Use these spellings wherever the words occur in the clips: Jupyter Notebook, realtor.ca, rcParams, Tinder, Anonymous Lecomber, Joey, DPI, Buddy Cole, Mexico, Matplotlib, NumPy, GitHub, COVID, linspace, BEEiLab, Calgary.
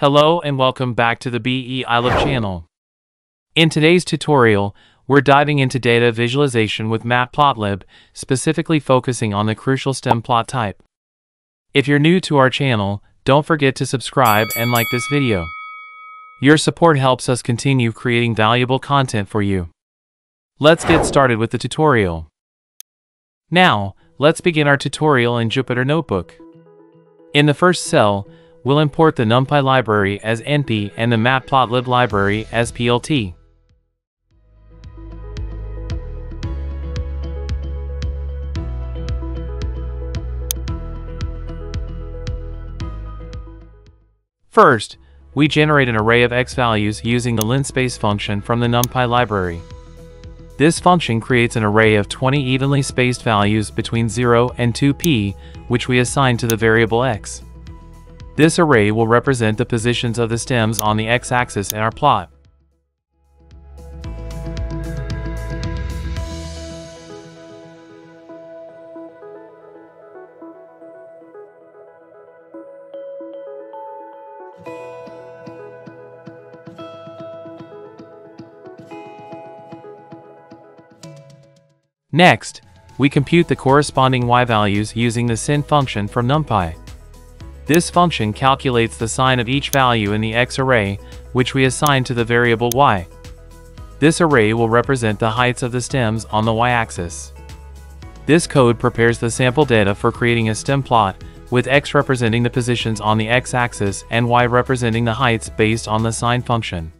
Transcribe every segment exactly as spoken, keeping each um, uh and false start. Hello and welcome back to the BEEiLab channel. In today's tutorial, we're diving into data visualization with Matplotlib, specifically focusing on the crucial stem plot type. If you're new to our channel, don't forget to subscribe and like this video. Your support helps us continue creating valuable content for you. Let's get started with the tutorial. Now, let's begin our tutorial in Jupyter Notebook. In the first cell, we'll import the NumPy library as N P and the Matplotlib library as P L T. First, we generate an array of x values using the linspace function from the NumPy library. This function creates an array of twenty evenly spaced values between zero and two p, which we assign to the variable x. This array will represent the positions of the stems on the x-axis in our plot. Next, we compute the corresponding y values using the sin function from NumPy. This function calculates the sign of each value in the x array, which we assign to the variable y. This array will represent the heights of the stems on the y-axis. This code prepares the sample data for creating a stem plot, with x representing the positions on the x-axis and y representing the heights based on the sine function.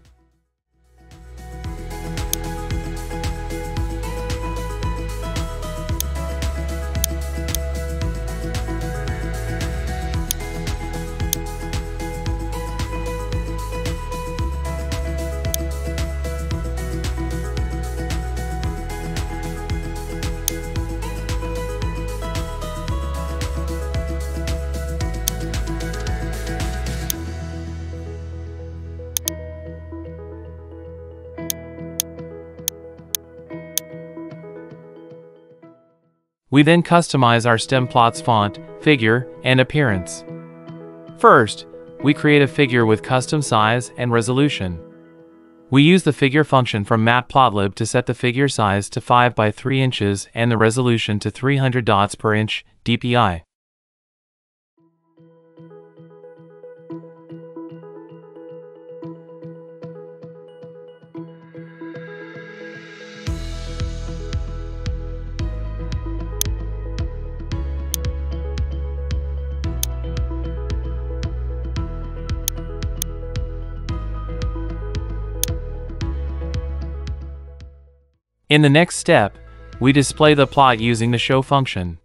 We then customize our stem plot's font, figure, and appearance. First, we create a figure with custom size and resolution. We use the figure function from Matplotlib to set the figure size to five by three inches and the resolution to three hundred dots per inch, D P I. In the next step, we display the plot using the show function.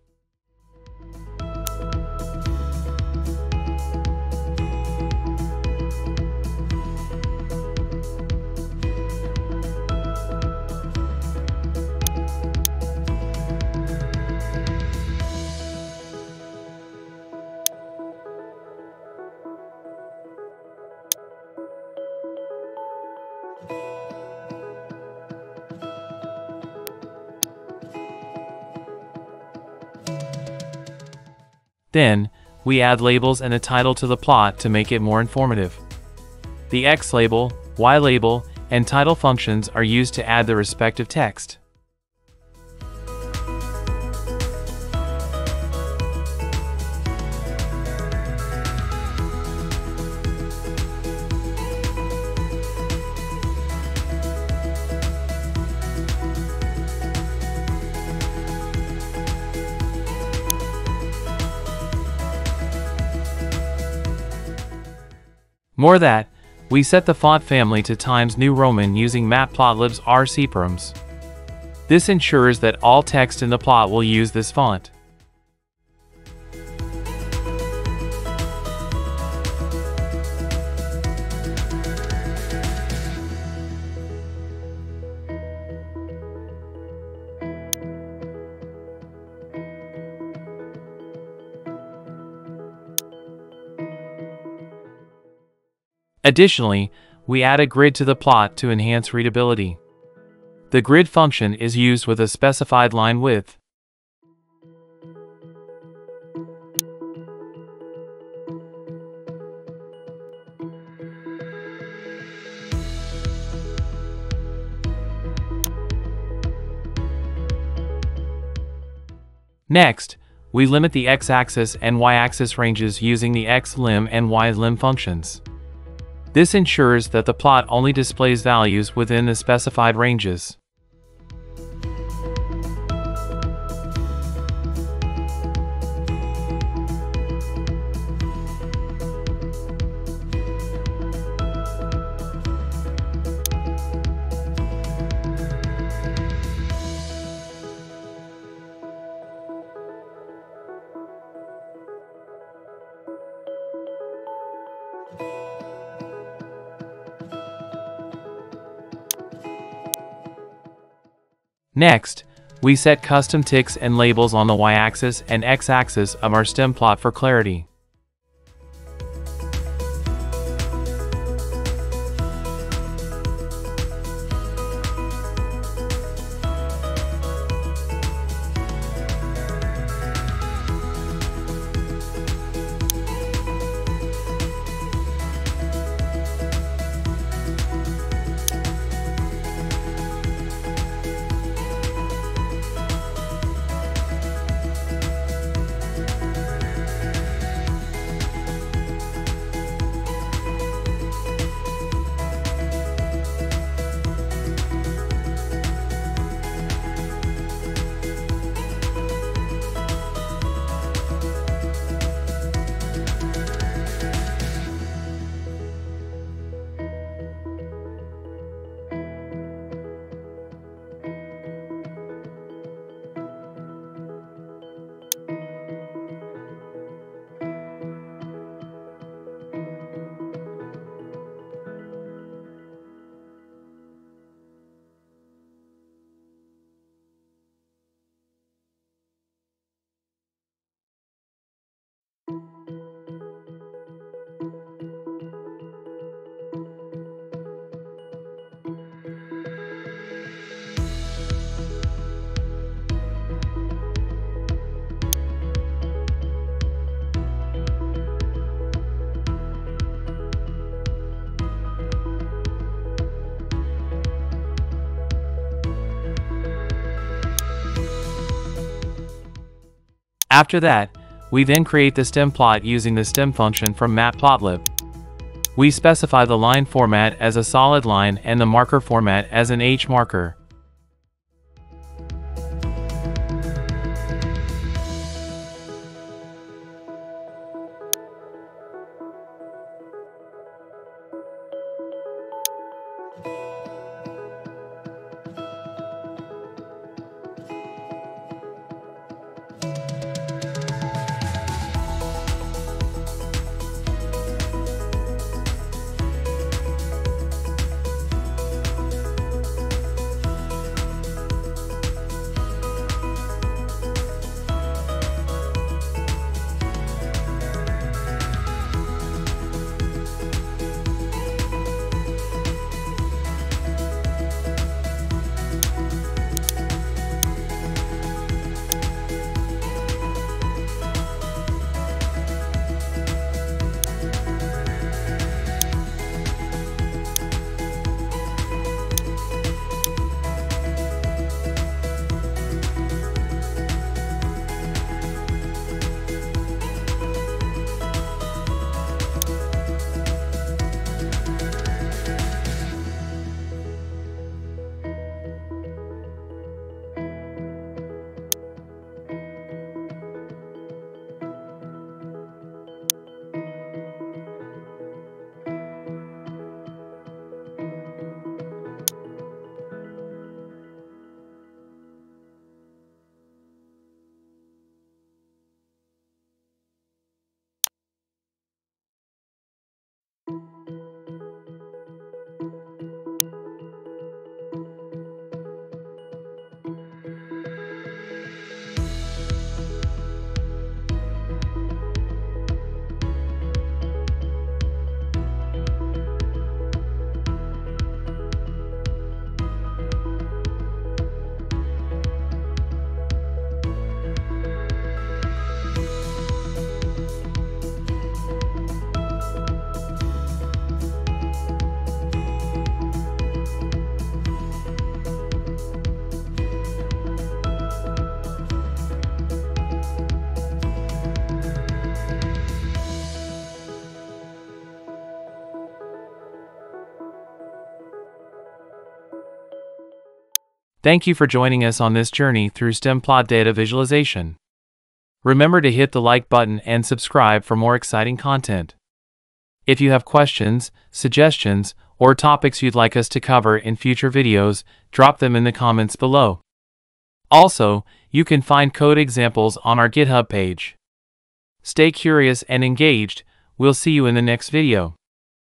Then, we add labels and a title to the plot to make it more informative. The X label, Y label, and title functions are used to add the respective text. More that, we set the font family to Times New Roman using Matplotlib's rcParams. This ensures that all text in the plot will use this font. Additionally, we add a grid to the plot to enhance readability. The grid function is used with a specified line width. Next, we limit the x-axis and y-axis ranges using the xlim and ylim functions. This ensures that the plot only displays values within the specified ranges. Next, we set custom ticks and labels on the y-axis and x-axis of our stem plot for clarity. After that, we then create the stem plot using the stem function from Matplotlib. We specify the line format as a solid line and the marker format as an H marker. Thank you for joining us on this journey through stem plot data visualization. Remember to hit the like button and subscribe for more exciting content. If you have questions, suggestions, or topics you'd like us to cover in future videos, drop them in the comments below. Also, you can find code examples on our GitHub page. Stay curious and engaged. We'll see you in the next video.